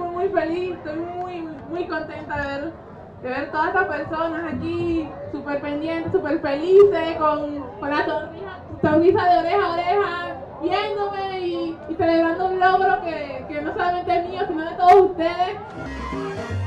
Muy feliz, estoy muy contenta de ver todas estas personas aquí, súper pendientes, súper felices, con la sonrisa de oreja a oreja, viéndome y celebrando un logro que no solamente es mío, sino de todos ustedes.